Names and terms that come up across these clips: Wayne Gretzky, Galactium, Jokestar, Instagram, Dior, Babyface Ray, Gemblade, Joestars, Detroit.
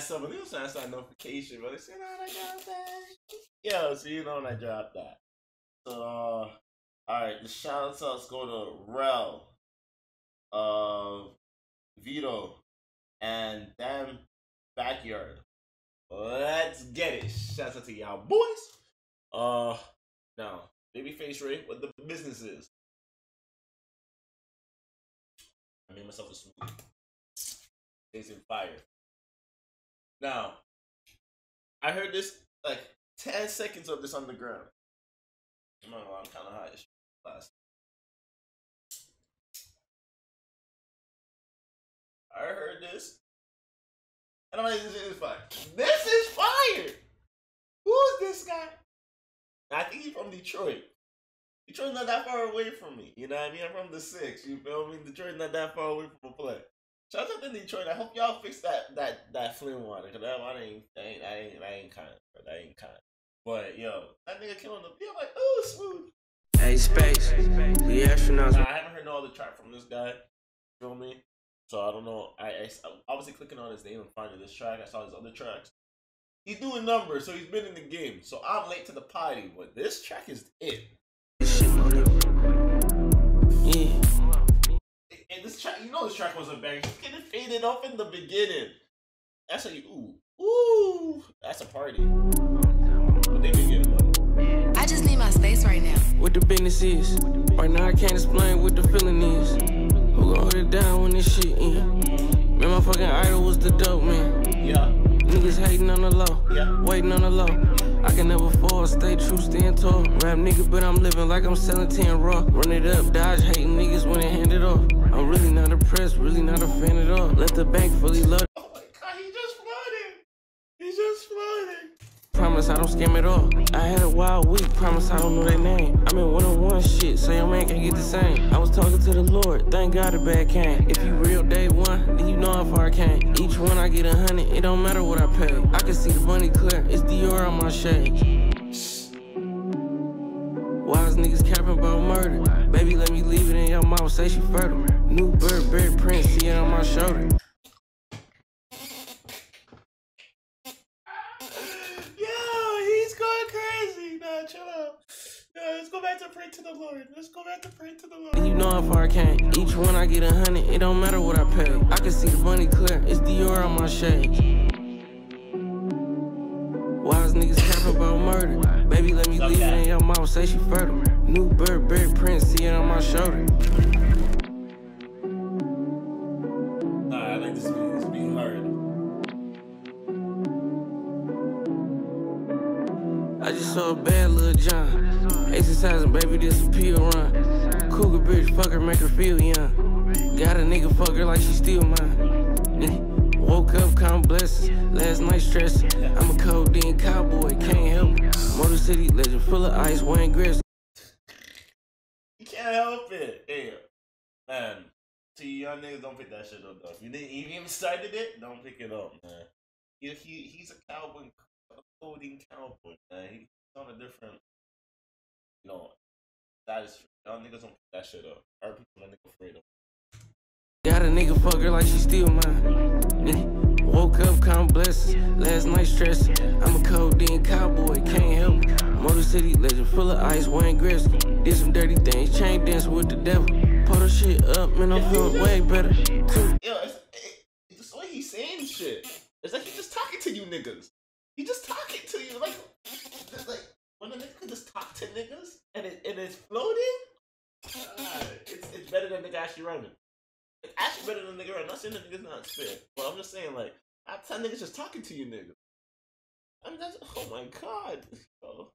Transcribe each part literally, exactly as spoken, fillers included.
that stuff, but they was trying to start notification, but they said, "No, I dropped that." Yo, so you know when I dropped that. So, uh, alright, the shout outs go to Rel, uh, Vito, and Damn Backyard. Let's get it. Shout out to y'all boys. Uh, now, Babyface Ray, what the business is. I made myself a smoothie. Tasting fire. Now, I heard this, like, ten seconds of this on the ground. I'm not gonna lie, I'm kind of high as last. I heard this, and I'm like, this is fire. This is fire! Who's this guy? I think he's from Detroit. Detroit's not that far away from me. You know what I mean? I'm from the six. You feel me? Detroit's not that far away from a play. Shout out to Detroit. I hope y'all fix that that that Flynn water, cause that water ain't that ain't that ain't that ain't kind, bro. That ain't kind. But yo, that nigga came on the field like, ooh, smooth. Hey, space, hey, space. The astronauts. Nah, I haven't heard all the track from this guy. Feel me? So I don't know. I, I obviously clicking on his name and finding this track. I saw his other tracks. He's doing numbers, so he's been in the game. So I'm late to the party, but this track is it. And this track, you know this track was a banger. It's getting faded off in the beginning. That's how you, ooh, ooh, that's a party. But they begin money. I just need my space right now. What the business is. Right now I can't explain what the feeling is. Who gon' hold it down when this shit in? Man, my fucking idol was the dope, man. Yeah. Niggas hating on the low. Yeah. Waiting on the low. I can never fall, stay true, stand tall. Rap nigga, but I'm living like I'm selling ten raw. Run it up, dodge, hating niggas when they hand it off. I'm really not impressed, really not a fan at all. Let the bank fully load. Oh my god, he just flooded. He just flooded. Promise I don't scam at all. I had a wild week, promise I don't know that name. I'm in one-on-one shit, so your man can't get the same. I was talking to the Lord, thank God the bad came. If you real day one, then you know how far I came. Each one I get a hundred, it don't matter what I pay. I can see the money clear, it's Dior on my shade. Wise niggas capping about murder. Baby, let me leave it in your mouth, say she fertile. New bird, bird print, see it on my shoulder. Pray to the Lord. Let's go back to pray to the Lord. And you know how far I came. Each one I get a hundred. It don't matter what I pay. I can see the money clear. It's Dior on my shade. Wise niggas capping about murder. Baby, let me okay. leave it in your mouth. Say she fertile. New bird, bird print. See it on my shoulder. Nah, I like this beat. This beat hard. I just saw a bad little John. Exercising, baby, disappear, run. Cougar bitch, fuck her, make her feel young. Got a nigga, fuck her like she still mine. Woke up, count blessings. Last night stressing. I'm a codeine cowboy, can't help it. Motor City legend, full of ice, Wayne Gretzky. You can't help it. Damn. Man, to you young niggas, don't pick that shit up, though. If you didn't even started it, don't pick it up, man. He, he, he's a cowboy, a codeine cowboy, man. He's on a different... No, that is y'all niggas don't put that shit up. Our people are nigga afraid of. Got a nigga fucker like she steal mine. Woke up, count blessings. Last night stressing. I'm a codeine cowboy, can't help it. Motor City legend, full of ice, Wayne Gretzky. Did some dirty things, chain dancing with the devil. Pull the shit up, man, I'm feeling way better. Yo, it's, it, it's the way he's saying shit. It's like he's just talking to you niggas. He just talking to you like, like. When a nigga can just talk to niggas and it and it's floating, uh, it's it's better than nigga actually running. It's actually better than nigga running. Not saying the nigga's not fair, but I'm just saying like I tell niggas just talking to you niggas. I mean that's oh my god. Oh.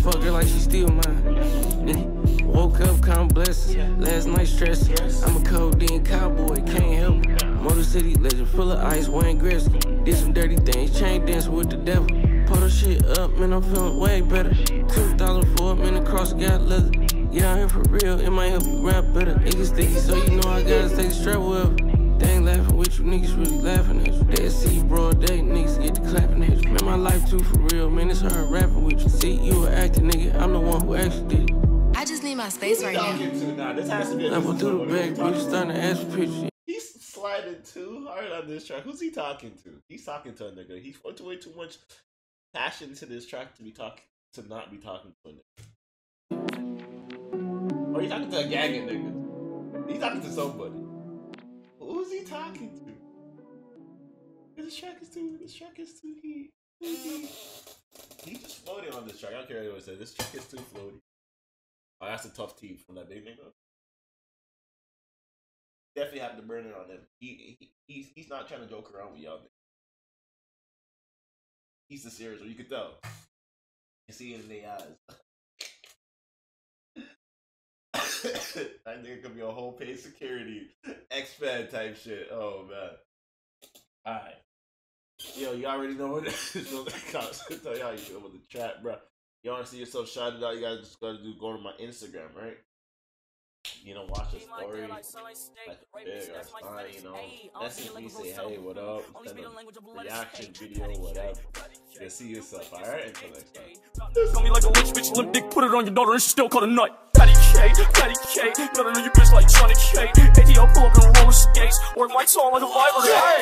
Fuck her like she steal mine. Woke up, count blessings. Yeah. Last night stressing. Yes. I'm a codeine cowboy, can't help it. Motor City legend, full of ice, Wayne Gretzky. Did some dirty things, chain dance with the devil. Pull the shit up, man, I'm feeling way better. Two thousand four, man, the cross got leather. Yeah, I'm here for real, it might help you rap better. It gets sticky, so you know I gotta take the strap with. They ain't laughing with you, niggas really laughing at you. They see you broad day, niggas get to clapping at you. Man, my life too for real, man, it's hard rapping with you. See, you were acting, nigga, I'm the one who actually did it. I just need my space right now. Level through the back, bitch, starting to ask for pictures. sliding too hard on this track. Who's he talking to? He's talking to a nigga. He put way too much passion into this track to be talking to not be talking to a nigga. Or he's talking to a gang of niggas. He's talking to somebody. Who's he talking to? This track is too. This track is too heat. He, he just floated on this track. I don't care what anyone said. This track is too floaty. Oh, that's a tough team from that big nigga. Definitely have to burn it on him. He, he he's he's not trying to joke around with y'all. He's the serious one. You could tell. You see it in their eyes. That nigga could be a whole paid security expat type shit. Oh man. All right. Yo, you already know what it is. I tell y'all you with the trap, bro. You want to see yourself shouted out? You guys just gotta do go to my Instagram, right? You know, watch the story. Like big or fine, you know. Message me, say hey, what up? Send a reaction video, whatever. You see yourself, all right? Until next time. Call me like a witch, bitch. Lip dick, put it on your daughter, and she still called a nut. Patty K, Patty K, nothing on your bitch like Johnny K. Hey, I'll pull up in roller skates, or it might sound like a vibrator.